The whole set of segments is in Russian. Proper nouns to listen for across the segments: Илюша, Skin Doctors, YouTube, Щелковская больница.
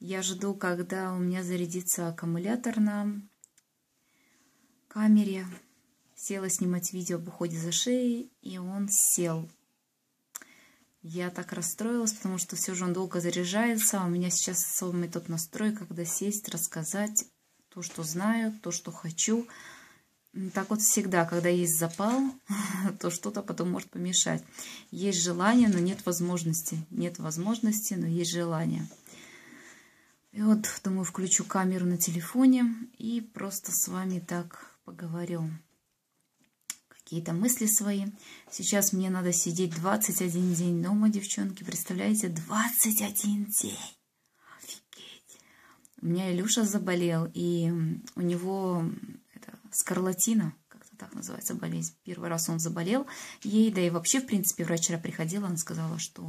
Я жду, когда у меня зарядится аккумулятор на камере. Села снимать видео об уходе за шеей, и он сел. Я так расстроилась, потому что все же он долго заряжается, а у меня сейчас самый тот настрой, когда сесть, рассказать то, что знаю, то, что хочу. Так вот всегда, когда есть запал, то что-то потом может помешать. Есть желание, но нет возможности. Нет возможности, но есть желание. И вот, думаю, включу камеру на телефоне и просто с вами так поговорю. Какие-то мысли свои. Сейчас мне надо сидеть 21 день дома, девчонки. Представляете, 21 день. Офигеть. У меня Илюша заболел, и у него скарлатина, как-то так называется болезнь. Первый раз он заболел ей, да и вообще, в принципе, врач вчера приходила, она сказала, что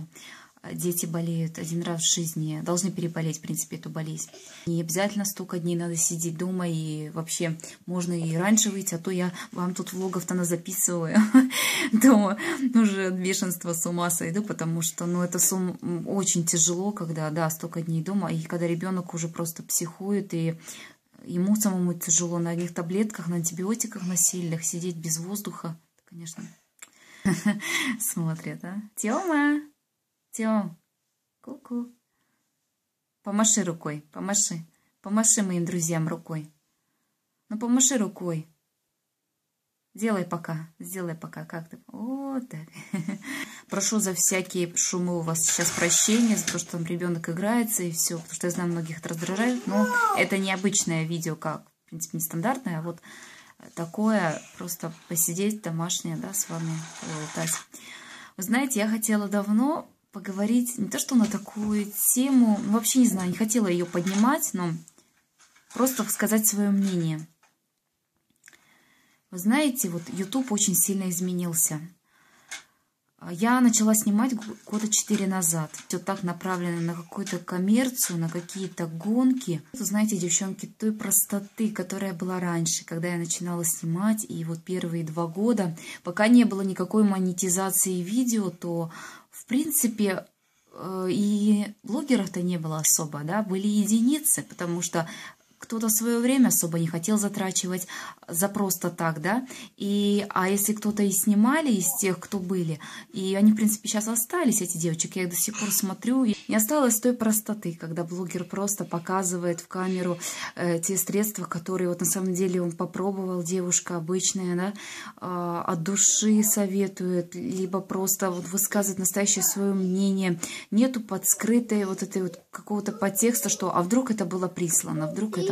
дети болеют один раз в жизни, должны переболеть, в принципе, эту болезнь. Не обязательно столько дней надо сидеть дома, и вообще можно и раньше выйти, а то я вам тут влогов-то назаписываю дома. Уже от бешенства с ума сойду, потому что, ну, это очень тяжело, когда, да, столько дней дома, и когда ребенок уже просто психует, и ему самому тяжело на одних таблетках, на антибиотиках, на сильных, сидеть без воздуха. Конечно. Смотрят, а? Тёма! Тём! Ку-ку! Помаши рукой, помаши. Помаши моим друзьям рукой. Ну, помаши рукой. Делай пока, сделай пока. Как ты? Вот так. Прошу за всякие шумы у вас сейчас прощения, за то, что там ребенок играется и все, потому что я знаю, многих это раздражает, но это необычное видео, как, в принципе, нестандартное, а вот такое, просто посидеть домашнее, да, с вами болтать. Вы знаете, я хотела давно поговорить, не то что на такую тему, вообще не знаю, не хотела ее поднимать, но просто сказать свое мнение. Вы знаете, вот YouTube очень сильно изменился. Я начала снимать года 4 назад. Все так направлено на какую-то коммерцию, на какие-то гонки. Вы знаете, девчонки, той простоты, которая была раньше, когда я начинала снимать, и вот первые 2 года, пока не было никакой монетизации видео, то, в принципе, и блогеров-то не было особо, да, были единицы, потому что кто-то свое время особо не хотел затрачивать за просто так, да. А если кто-то и снимали из тех, кто были, и они, в принципе, сейчас остались, эти девочек, я их до сих пор смотрю, и не осталось той простоты, когда блогер просто показывает в камеру те средства, которые вот на самом деле он попробовал, девушка обычная, да, от души советует, либо просто вот высказывает настоящее свое мнение. Нету подскрытой вот этой вот какого-то подтекста, что а вдруг это было прислано, вдруг это...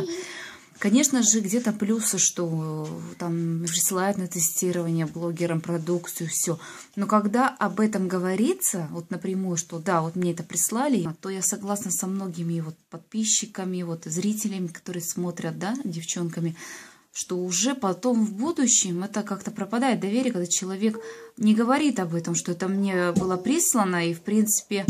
Конечно же, где-то плюсы, что там присылают на тестирование блогерам продукцию, все. Но когда об этом говорится, вот напрямую, что да, вот мне это прислали, то я согласна со многими вот подписчиками, вот зрителями, которые смотрят, да, девчонками, что уже потом в будущем это как-то пропадает доверие, когда человек не говорит об этом, что это мне было прислано, и в принципе...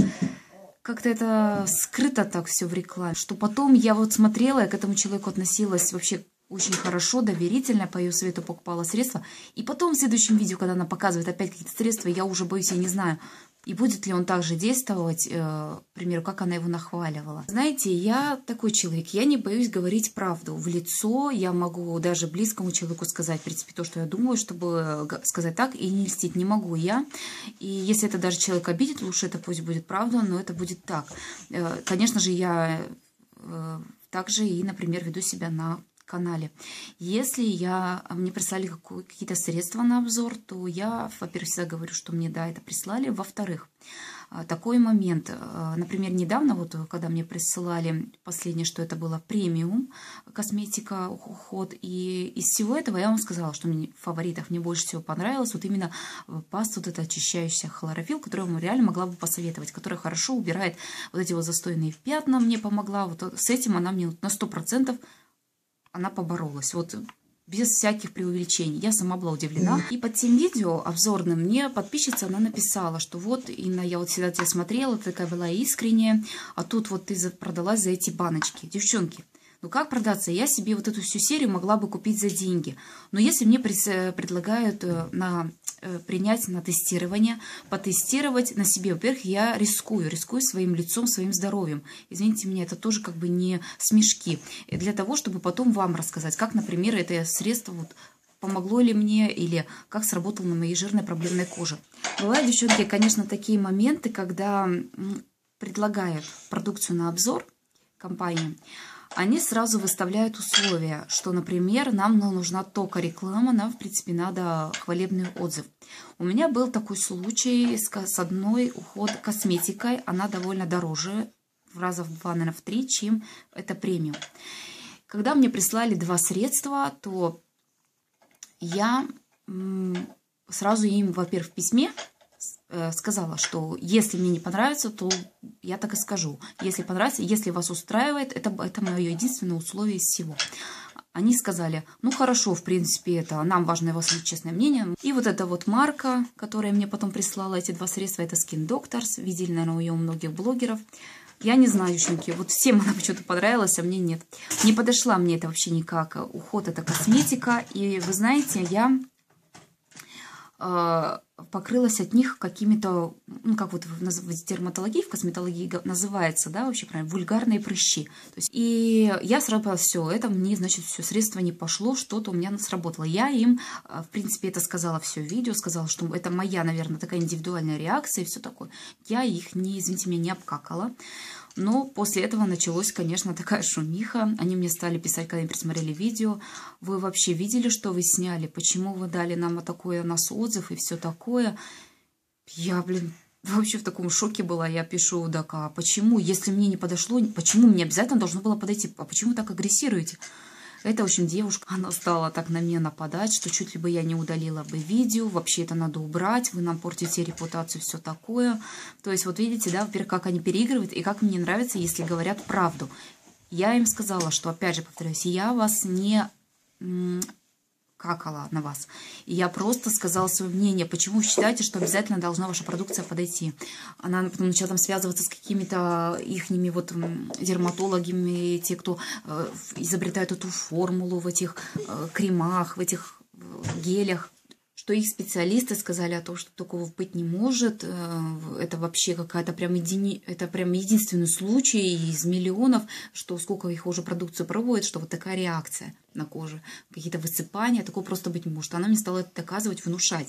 Как-то это скрыто так все в рекламе, что потом я вот смотрела, я к этому человеку относилась вообще очень хорошо, доверительно, по ее совету покупала средства. И потом в следующем видео, когда она показывает опять какие-то средства, я уже боюсь, я не знаю, и будет ли он также действовать, к примеру, как она его нахваливала. Знаете, я такой человек, я не боюсь говорить правду в лицо, я могу даже близкому человеку сказать, в принципе, то, что я думаю, чтобы сказать так, и не льстить не могу я. И если это даже человек обидит, лучше это пусть будет правда, но это будет так. Конечно же, я также и, например, веду себя на канале. Если мне прислали какие-то средства на обзор, то я, во-первых, всегда говорю, что мне, да, это прислали. Во-вторых, такой момент. Например, недавно, вот когда мне присылали последнее, что это было премиум, косметика, уход, и из всего этого я вам сказала, что мне в фаворитах мне больше всего понравилось вот именно пасту, вот эта очищающая хлорофилл, которую я реально могла бы посоветовать, которая хорошо убирает вот эти вот застойные пятна, мне помогла. Вот с этим она мне на 100% она поборолась, вот без всяких преувеличений. Я сама была удивлена. И под тем видео обзорным мне подписчица, она написала, что вот, Инна, я вот всегда тебя смотрела, ты такая была искренняя, а тут вот ты продалась за эти баночки. Девчонки, ну как продаться? Я себе вот эту всю серию могла бы купить за деньги. Но если мне предлагают на принять на тестирование, потестировать на себе. Во-первых, я рискую своим лицом, своим здоровьем. Извините меня, это тоже как бы не смешки. Для того, чтобы потом вам рассказать, как, например, это средство вот, помогло ли мне или как сработало на моей жирной проблемной коже. Бывают, девчонки, конечно, такие моменты, когда предлагают продукцию на обзор компании, они сразу выставляют условия, что, например, нам нужна только реклама, нам, в принципе, надо хвалебный отзыв. У меня был такой случай с одной уход косметикой, она довольно дороже, раза в 2, наверное, в 3, чем это премиум. Когда мне прислали 2 средства, то я сразу им, во-первых, в письме сказала, что если мне не понравится, то я так и скажу. Если понравится, если вас устраивает, это мое единственное условие из всего. Они сказали, ну хорошо, в принципе, это нам важно его честное мнение. И вот эта вот марка, которая мне потом прислала эти 2 средства, это Skin Doctors. Видели, наверное, ее у многих блогеров. Я не знаю, девчонки, вот всем она почему-то понравилась, а мне нет. Не подошла мне это вообще никак. Уход — это косметика. И вы знаете, я покрылась от них какими-то, ну, как вот в дерматологии, в косметологии называется, да, вообще правильно, вульгарные прыщи. То есть, и я сразу, все, это мне, значит, все средство не пошло, что-то у меня сработало. Я им, в принципе, это сказала все видео, сказала, что это моя, наверное, такая индивидуальная реакция и все такое. Я их, не, извините меня, не обкакала. Но после этого началось, конечно, такая шумиха. Они мне стали писать, когда они присмотрели видео. Вы вообще видели, что вы сняли? Почему вы дали нам такой у нас отзыв и все такое? Я, блин, вообще в таком шоке была. Я пишу, да, а почему? Если мне не подошло, почему мне обязательно должно было подойти? А почему так агрессируете? Это, в общем, девушка, она стала так на меня нападать, что чуть ли бы я не удалила бы видео, вообще это надо убрать, вы нам портите репутацию, все такое. То есть, вот видите, да, во-первых, как они переигрывают и как мне нравится, если говорят правду. Я им сказала, что, опять же, повторюсь, я вас не какала на вас. И я просто сказала свое мнение, почему вы считаете, что обязательно должна ваша продукция подойти. Она потом начала там связываться с какими-то ихними вот дерматологами, те, кто изобретают эту формулу в этих кремах, в этих гелях. Что их специалисты сказали о том, что такого быть не может, это вообще какая-то прям, это прям единственный случай из миллионов, что сколько их уже продукцию проводят, что вот такая реакция на коже, какие-то высыпания, такого просто быть не может. Она мне стала это доказывать, внушать.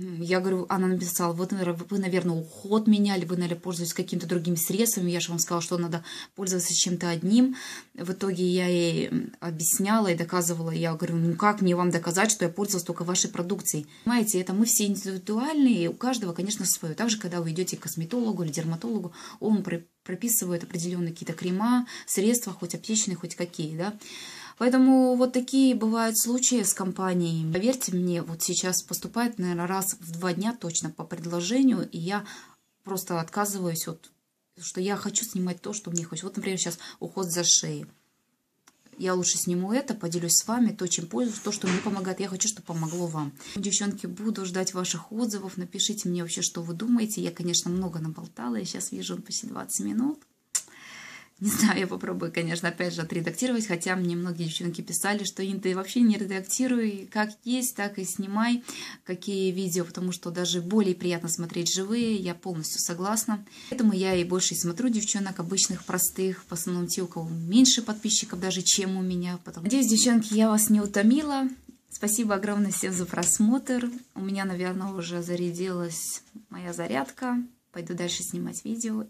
Я говорю, она написала, вот вы, наверное, уход меняли, вы, наверное, пользуетесь какими-то другими средствами, я же вам сказала, что надо пользоваться чем-то одним. В итоге я ей объясняла и доказывала, я говорю, ну как мне вам доказать, что я пользовалась только вашей продукцией? Понимаете, это мы все индивидуальные, у каждого, конечно, свое. Также, когда вы идете к косметологу или дерматологу, он прописывает определенные какие-то крема, средства, хоть аптечные, хоть какие, да. Поэтому вот такие бывают случаи с компанией. Поверьте мне, вот сейчас поступает, наверное, раз в 2 дня точно по предложению, и я просто отказываюсь от, что я хочу снимать то, что мне хочется. Вот, например, сейчас уход за шеей. Я лучше сниму это, поделюсь с вами, то, чем пользуюсь, то, что мне помогает. Я хочу, чтобы помогло вам. Девчонки, буду ждать ваших отзывов. Напишите мне вообще, что вы думаете. Я, конечно, много наболтала. Я сейчас вижу почти 20 минут. Не знаю, я попробую, конечно, опять же отредактировать, хотя мне многие девчонки писали, что ты вообще не редактируй, как есть, так и снимай, какие видео, потому что даже более приятно смотреть живые, я полностью согласна. Поэтому я и больше смотрю девчонок обычных, простых, в основном те, у кого меньше подписчиков даже, чем у меня. Надеюсь, девчонки, я вас не утомила. Спасибо огромное всем за просмотр. У меня, наверное, уже зарядилась моя зарядка. Пойду дальше снимать видео.